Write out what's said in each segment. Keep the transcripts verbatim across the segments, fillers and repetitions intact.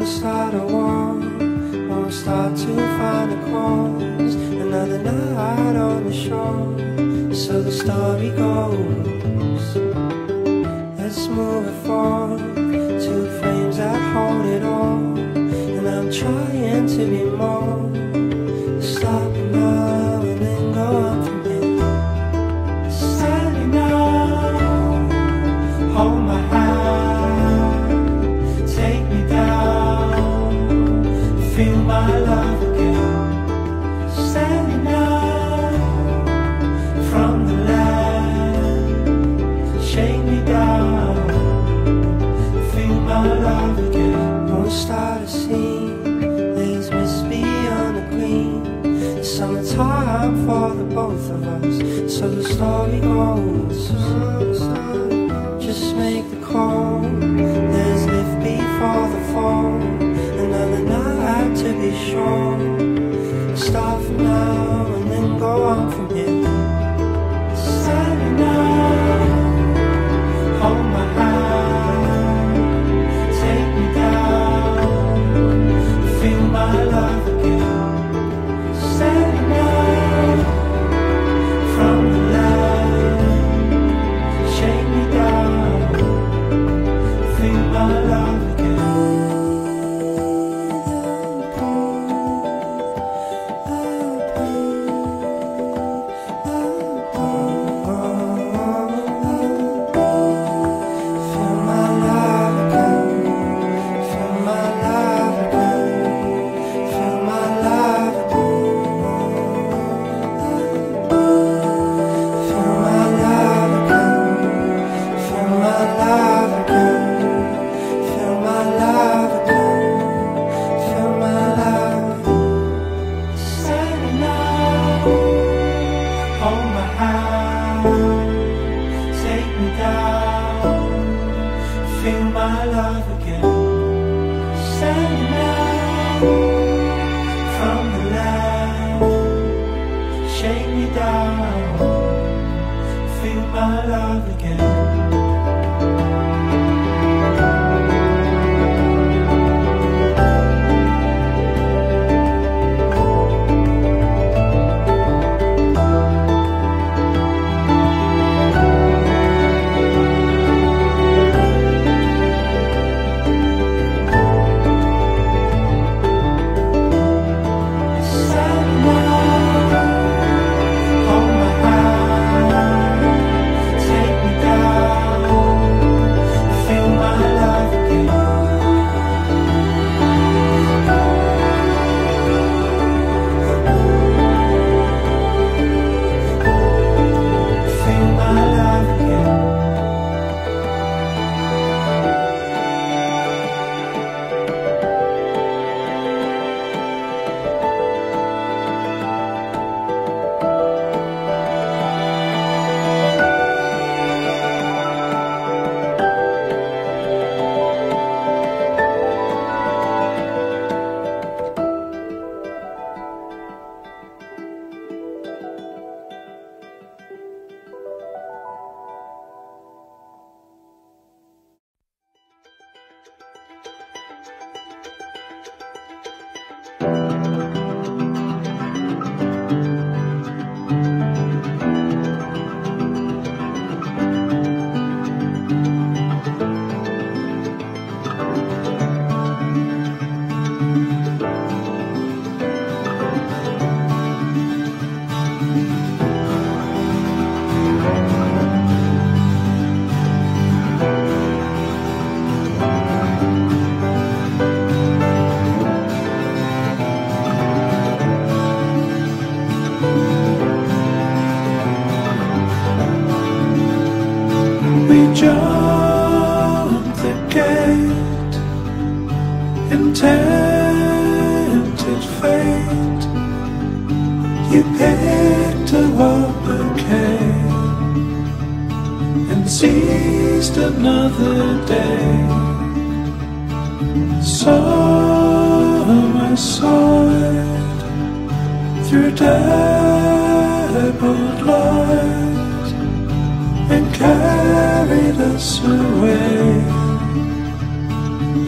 I'ma start a war, I'ma start to find a cause. Another night on the shore, so the story goes. Let's move it forward, two frames that hold it all. And I'm trying to be more, stop it now and then go on from here. Stop it now, hold my hand. Feel my love again, standing out from the land, shake me down, feel my love again. Don't start a scene, there's Miss B on the green. It's summertime for the both of us, so the story goes. Just make the call, there's lift before the fall. Another night to be sure. Start from now and then go on from here. Standing now, hold my hand, take me down, feel my love again. Standing now, from the land, shake me down, feel my love again.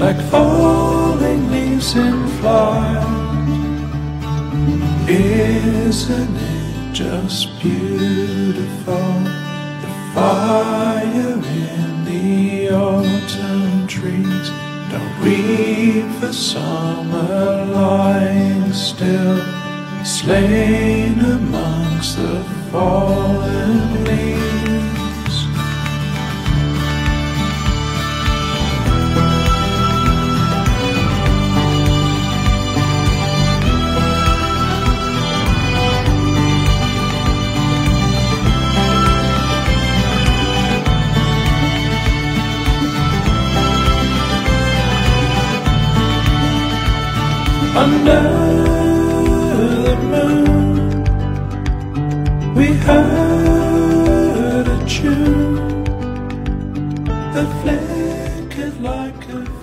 like falling leaves in flood. Isn't it just beautiful? The fire in the autumn trees. Don't weep for summer lying still, slain amongst the fallen leaves. Under the moon, we heard a tune that flickered like a